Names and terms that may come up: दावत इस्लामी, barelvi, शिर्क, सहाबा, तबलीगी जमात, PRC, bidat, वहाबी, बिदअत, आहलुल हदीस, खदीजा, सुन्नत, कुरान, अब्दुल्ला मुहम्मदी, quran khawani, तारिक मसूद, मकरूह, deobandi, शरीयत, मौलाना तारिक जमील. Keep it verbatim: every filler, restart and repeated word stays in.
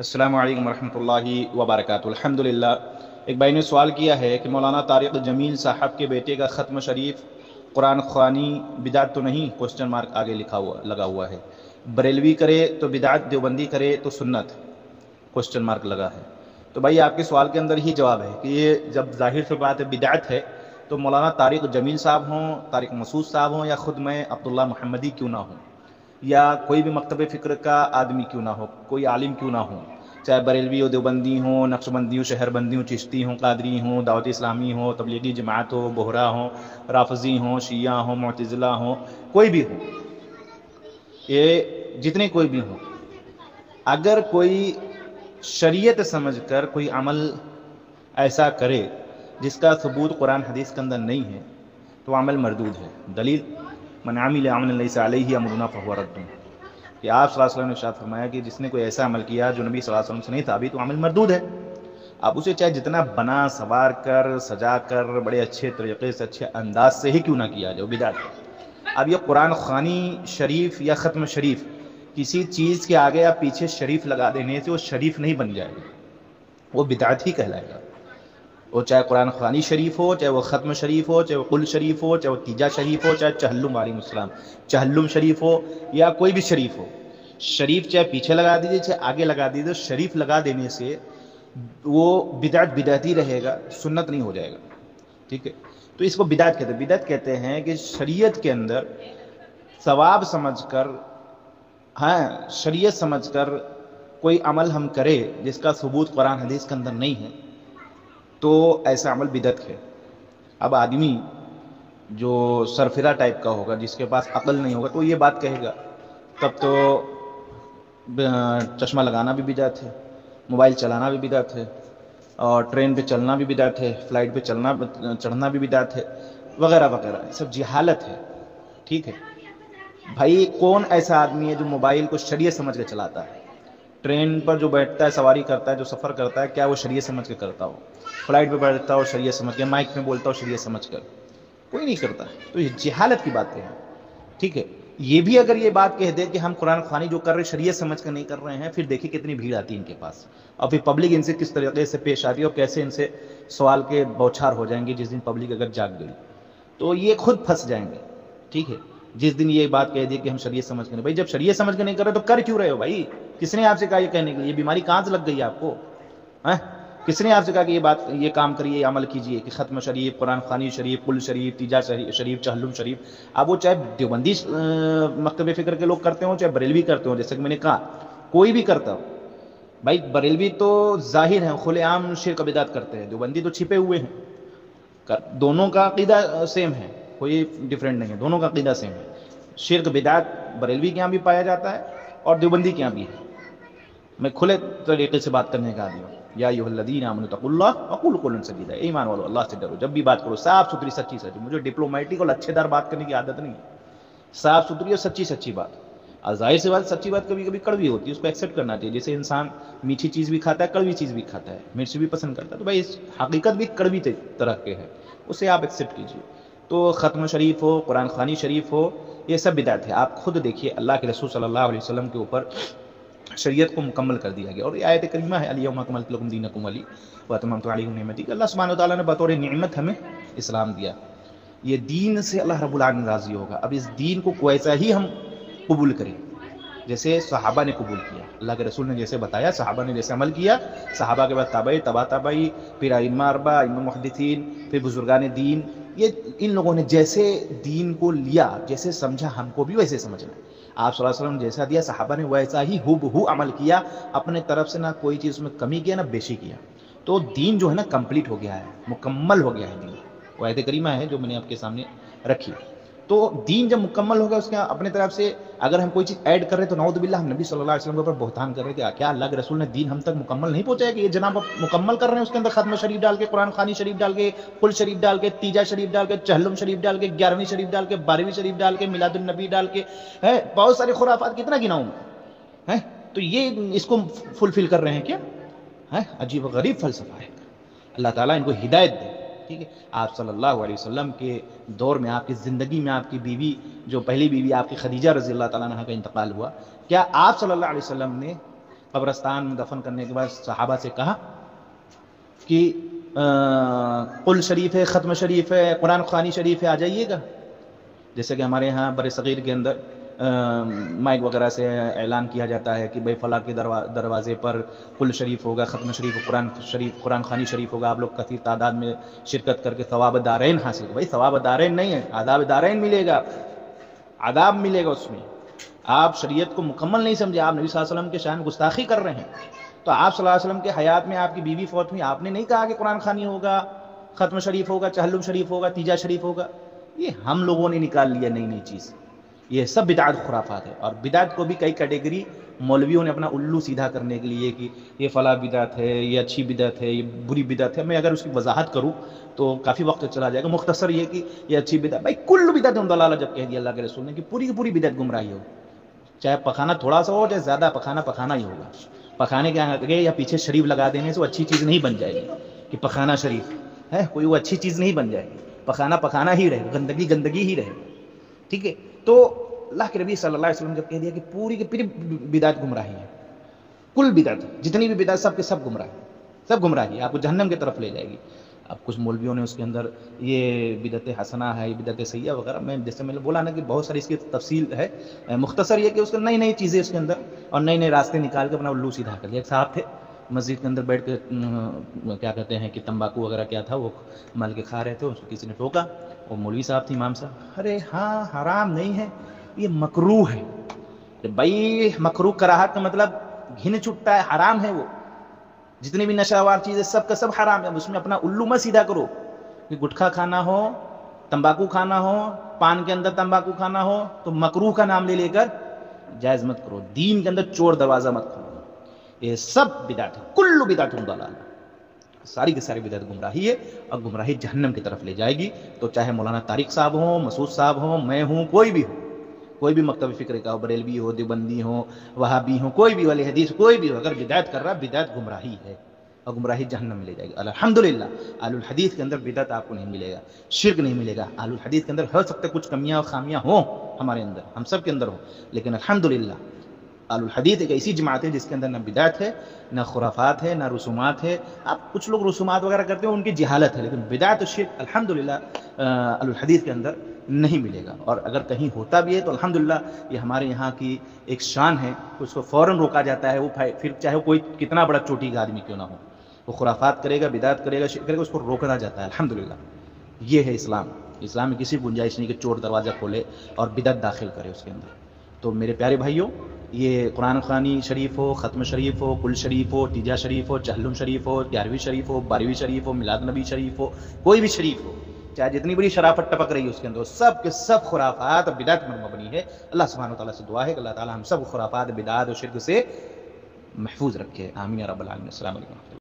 अस्सलामु अलैकुम वरहमतुल्लाहि वबरकातुहू। अल्हम्दुलिल्लाह, एक भाई ने सवाल किया है कि मौलाना तारिक जमील साहब के बेटे का ख़त्म शरीफ कुरान खवानी बिदात तो नहीं, क्वेश्चन मार्क आगे लिखा हुआ लगा हुआ है। बरेलवी करे तो बिदात, देवबंदी करे तो सुन्नत, क्वेश्चन मार्क लगा है। तो भाई आपके सवाल के अंदर ही जवाब है कि ये जब जाहिर से बात है बिदात है तो मौलाना तारिक जमील साहब हों, तारिक मसूद साहब हों या ख़ुद मैं अब्दुल्ला मुहम्मदी क्यों ना हूँ या कोई भी मकतब फ़िक्र का आदमी क्यों ना हो, कोई आलिम क्यों ना हो, चाहे बरेलवी हो, देवबंदी हो, नक्शबंदी हो, शहरबंदी हो, चिश्ती हो, कादरी हो, दावत इस्लामी हो, तबलीगी जमात हो, बोहरा हो, राफजी हो, शिया हो, मुतज़िला हो, कोई भी हो, ये जितने कोई भी हो, अगर कोई शरीयत समझकर कोई अमल ऐसा करे जिसका सबूत कुरान हदीस के अंदर नहीं है तो अमल मरदूद है। दलील मन आमिल अमलन लैसा अलैहि अमरुना फहुव रद्दुन, कि आप सल्लल्लाहु अलैहि वसल्लम ने इरशाद फरमाया कि जिसने कोई ऐसा अमल किया जो नबी सल्लल्लाहु अलैहि वसल्लम से नहीं था अभी तो अमल मरदूद है। आप उसे चाहे जितना बना सवार कर, सजा कर, बड़े अच्छे तरीके से, अच्छे अंदाज से ही क्यों ना किया जाए, बिदात। अब यह कुरान खानी शरीफ या ख़त्म शरीफ, किसी चीज़ के आगे या पीछे शरीफ लगा देने से वो शरीफ नहीं बन जाएगा, वो बिदात ही कहलाएगा। वो चाहे कुरान ख़वानी शरीफ हो, चाहे वो ख़त्म शरीफ हो, चाहे वो कुल शरीफ हो, चाहे वो तीजा शरीफ हो, चाहे चहल्लुम आलिम चहल्लुम शरीफ हो या कोई भी शरीफ हो, शरीफ चाहे पीछे लगा दीजिए चाहे आगे लगा दीजिए, शरीफ लगा देने से वो बिदात बिदात ही रहेगा, सुन्नत नहीं हो जाएगा। ठीक है, तो इसको बिदात कहते हैं। बिदात कहते हैं कि शरीयत के अंदर सवाब समझ कर, हाँ, शरीयत समझ कर कोई अमल हम करें जिसका सबूत कुरान हदीस के अंदर नहीं है तो ऐसा अमल बिदअत है। अब आदमी जो सरफिरा टाइप का होगा, जिसके पास अकल नहीं होगा, तो ये बात कहेगा, तब तो चश्मा लगाना भी बिदअत है, मोबाइल चलाना भी बिदअत है, और ट्रेन पे चलना भी बिदअत है, फ़्लाइट पे चलना चढ़ना भी बिदअत है, वगैरह वगैरह, सब जिहालत है। ठीक है भाई, कौन ऐसा आदमी है जो मोबाइल को शरीयत समझ के चलाता है? ट्रेन पर जो बैठता है, सवारी करता है, जो सफ़र करता है, क्या वो शरीयत समझ के करता हो? फ्लाइट पे बैठता हो शरीयत समझ के, माइक में बोलता हो शरीयत समझ कर? कोई नहीं करता। तो ये जहालत की बातें हैं। ठीक है, ये भी अगर ये बात कह दे कि हम कुरान ख़वानी जो कर रहे शरीयत समझ कर नहीं कर रहे हैं, फिर देखिए कितनी भीड़ आती है इनके पास, और फिर पब्लिक इनसे किस तरीके से पेश आती है और कैसे इनसे सवाल के बौछार हो जाएंगे। जिस दिन पब्लिक अगर जाग गई तो ये खुद फंस जाएंगे। ठीक है, जिस दिन ये बात कह दी कि हम शरीयत समझ के नहीं, भाई जब शरीयत समझ के नहीं कर रहे तो कर क्यों रहे हो भाई? किसने आपसे कहा ये कहने के लिए? ये बीमारी कहाँ से लग गई आपको? हैं, किसने आपसे कहा कि ये बात, ये काम करिए, ये अमल कीजिए कि ख़त्म शरीफ, कुरान ख़वानी शरीफ, कुल शरीफ, तीजा शरीफ, चहलुम शरीफ? अब वो चाहे देवबंदी मकतब फ़िक्र के लोग करते हों, चाहे बरेलवी करते हों, जैसे कि मैंने कहा कोई भी करता हो भाई। बरेलवी तो जाहिर है खुलेआम शिर्क बिदअत करते हैं, देवबंदी तो छिपे हुए हैं। दोनों का अक़ीदा सेम है, कोई डिफरेंट नहीं है, दोनों का अक़ीदा सेम है। शिर्क बिदअत बरेलवी के यहाँ भी पाया जाता है और देवबंदी के यहाँ भी है। मैं खुले तरीके से बात करने का आदमी हूँ, या अय्युहल्लज़ीना आमनू तक़ुल्लाह वक़ूलू क़ौलन सदीदा, ईमान वालों अल्लाह से डरो, जब भी बात करो साफ़ सुथरी सच्ची सच्ची। मुझे डिप्लोमेटिक और अच्छेदार बात करने की आदत नहीं है, साफ़ सुथरी और सच्ची सच्ची बात। और जाहिर सी बात, सच्ची बात कभी कभी कड़वी होती है, उसको एक्सेप्ट करना चाहिए। जैसे इंसान मीठी चीज़ भी खाता है, कड़वी चीज़ भी खाता है, मिर्च भी पसंद करता है, तो भाई इस हकीकत भी कड़वी तरह के है, उसे आप एक्सेप्ट कीजिए। तो ख़त्म शरीफ हो, कुरान ख़वानी शरीफ हो, ये सब बिदअत है। आप खुद देखिए, अल्लाह के रसूल सल्लल्लाहु अलैहि वसल्लम के ऊपर शरीयत को मुकम्मल कर दिया गया, और ये आयत करीमा है, अलियौम अकमलतु लकुम दीनकुम व अतममतु अलैकुम निअमती, अल्लाह सुब्हानहु व तआला ने बतौर नियमत हमें इस्लाम दिया। ये दीन से अल्लाह रब्बुल आलमीन राज़ी होगा। अब इस दीन को वैसा ही हम कबूल करें जैसे सहाबा ने कबूल किया, अल्लाह के रसूल ने जैसे बताया, सहाबा ने जैसे अमल किया, सहाबा के बाद ताबई, तबा तबाई, फिर आइम्मा अरबा, इमाम मुहद्दिसीन, फिर बुजुर्गान दीन, ये इन लोगों ने जैसे दीन को लिया, जैसे समझा, हमको भी वैसे समझना है। आप सल्लल्लाहु अलैहि वसल्लम जैसा दिया, सहाबा ने वैसा ही हुबहू अमल किया, अपने तरफ से ना कोई चीज़ उसमें कमी किया ना बेशी किया। तो दीन जो है ना कंप्लीट हो गया है, मुकम्मल हो गया है दीन। वो आयत करीमा है जो मैंने आपके सामने रखी। तो दीन जब मुकम्मल हो गया, उसके अपने तरफ से अगर हम कोई चीज़ ऐड कर रहे तो नाउदबिल्ला हम नबी सल्लल्लाहु अलैहि वसल्लम के ऊपर बहतान कर रहे थे। क्या अल्लाह के रसूल ने दीन हम तक मुकम्मल नहीं पहुँचाया कि ये जनाब आप मुकम्मल कर रहे हैं? उसके अंदर ख़त्म शरीफ डाल के, कुरान ख़वानी शरीफ डाल के, कुल शरीफ डाल के, तीजा शरीफ डाल के, चहलुम शरीफ डाल के, ग्यारहवीं शरीफ डाल के, बारहवीं शरीफ डाल के, मिलादुलनबी डाल के, है बहुत सारे खुराफात, कितना गिनाऊँ हैं। तो ये इसको फुलफिल कर रहे हैं क्या? है अजीब गरीब फ़लसफ़ा है। अल्लाह ताला इनको हिदायत दे। ठीक है, आप सल्लल्लाहु अलैहि वसल्लम के दौर में, आपकी ज़िंदगी में, आपकी बीवी, जो पहली बीवी आपकी खदीजा रज़ी अल्लाह ताला अन्हा का इंतकाल हुआ, क्या आप सल्लल्लाहु अलैहि वसल्लम ने कब्रस्तान में दफन करने के बाद सहाबा से कहा कि कुल शरीफ है, ख़त्म शरीफ है, कुरान ख़वानी शरीफ है, आ जाइएगा। जैसे कि हमारे यहाँ बड़े सग़ीर के अंदर माइक वगैरह से ऐलान किया जाता है कि भाई फला के दरवा दरवाजे पर कुल शरीफ होगा, ख़त्म शरीफ, कुरान शरीफ, कुरान ख़वानी शरीफ होगा, आप लोग कसी तादाद में शिरकत करके सवाब दारैन हासिल। भाई सवाब दारैन नहीं है, आदाब दारैन मिलेगा, आदाब मिलेगा उसमें। आप शरीयत को मुकम्मल नहीं समझे, आप नबी सल्लल्लाहु अलैहि वसल्लम के शान गुस्ताखी कर रहे हैं। तो आप सल्लल्लाहु अलैहि वसल्लम के हयात में आपकी बीवी फौत हुई, आपने नहीं कहा कि कुरान खानी होगा, ख़त्म शरीफ होगा, चहलुम शरीफ होगा, तीजा शरीफ होगा। ये हम लोगों ने निकाल लिया नई नई चीज़। ये सब बिदात खुराफात है। और बिदात को भी कई कैटेगरी मौलवियों ने अपना उल्लू सीधा करने के लिए कि ये फला बिदात है, ये अच्छी बिदात है, ये बुरी बिदात है। मैं अगर उसकी वजाहत करूँ तो काफ़ी वक्त चला जाएगा। मुख्तसर ये कि ये अच्छी बिदात, भाई कुल बिदात दलाला जब कह दिया अल्लाह के रसूल ने कि पूरी की पूरी बिदात गुमराही हो, चाहे पखाना थोड़ा सा हो चाहे ज़्यादा पखाना, पखाना ही होगा। पखाने के आगे या पीछे शरीफ लगा देने से वो अच्छी चीज़ नहीं बन जाएगी कि पखाना शरीफ है, कोई वो अच्छी चीज़ नहीं बन जाएगी। पखाना पखाना ही रहेगा, गंदगी गंदगी ही रहेगी। ठीक है। तो अल्लाह के नबी सल्लल्लाहु अलैहि वसल्लम जब कह दिया कि पूरी की पूरी बिदात गुमराही है, कुल बिदात, जितनी भी बिदात सब के सब गुमराही, सब गुमराही आपको जहन्नम की तरफ ले जाएगी। अब कुछ मौलवियों ने उसके अंदर ये बिदत हसना है, ये बिदत सैया वगैरह, मैं जैसे मैंने बोला ना कि बहुत सारी इसकी तफसील है। मुख्तसर ये कि उसके नई नई चीज़ें उसके अंदर और नए नए रास्ते निकाल के अपना उल्लू सीधा कर लिया। एक साहब थे मस्जिद के अंदर बैठ के क्या कहते हैं कि तंबाकू वगैरह क्या था वो मल के खा रहे थे, उसको किसी ने टोका। वो मौलवी साहब थे, इमाम साहब, अरे हाँ हराम नहीं है, ये मकरूह है। भाई मकरूह कराहत का मतलब घिन छुटता है, हराम है। वो जितनी भी नशावार चीज़ें सब का सब हराम है। उसमें अपना उल्लू मत सीधा करो कि गुटखा खाना हो, तंबाकू खाना हो, पान के अंदर तंबाकू खाना हो तो मकरूह का नाम ले लेकर जायज़ मत करो। दीन के अंदर चोर दरवाज़ा मत खोलो। ये सब बिदात है, कुल्लू बिदात दलाल, सारी की सारी बिदात गुमराही है और गुमराही जहन्नम की तरफ ले जाएगी। तो चाहे मौलाना तारिक साहब हों, मसूद साहब हों, मैं हूँ, कोई भी हो, कोई भी मकतब फ़िक्र का हो, बरेलवी हो, देवबंदी हो, वहाबी हो, कोई भी वाले हदीस, कोई भी हो, अगर बिदात कर रहा है, बिदात गुमराही है और गुमराही जहन्नम में ले जाएगी। अल्हम्दुलिल्लाह आहलुल हदीस के अंदर बिदात आपको नहीं मिलेगा, शिर्क नहीं मिलेगा। आहलुल हदीस के अंदर हो सकता है कुछ कमियाँ और खामियाँ हों, हमारे अंदर, हम सब के अंदर हो, लेकिन अल्हम्दुलिल्लाह आहलुल हदीस एक ऐसी जमात है जिसके अंदर ना बिदात है, ना खुराफात है, ना रसूमात है। आप कुछ लोग रसूमात वगैरह करते हो, उनकी जहालत है, लेकिन बिदात और शिर्क अल्हम्दुलिल्लाह आहलुल हदीस के अंदर नहीं मिलेगा। और अगर कहीं होता भी है तो अल्हम्दुलिल्लाह ये हमारे यहाँ की एक शान है, उसको फ़ौरन रोका जाता है। वो फिर चाहे कोई कितना बड़ा चोटी का आदमी क्यों ना हो, वो खुराफात करेगा, बिदात करेगा, शिर्क करेगा, उसको रोका जाता है। अल्हम्दुलिल्लाह ये है इस्लाम। इस्लाम में किसी गुंजाइश नहीं कि चोर दरवाज़ा खोले और बिदात दाखिल करे उसके अंदर। तो मेरे प्यारे भाइयों, ये कुरान ख़वानी शरीफ हो, ख़त्म शरीफ हो, कुल शरीफ हो, तीजा शरीफ हो, चहलुम शरीफ हो, ग्यारहवीं शरीफ हो, बारहवीं शरीफ हो, मिलाद नबी शरीफ हो, कोई भी शरीफ हो, चाहे जितनी बड़ी शराफत टपक रही है उसके अंदर, सब के सब खुराफात और बिदात में मबनी है। अल्लाह सुब्हानहु व तआला से दुआ है कि अल्लाह ताला हम सब खुराफात, बिदात और शिर्क से महफूज रखे। आमीन या रब्बल आलमीन। अस्सलाम वालेकुम।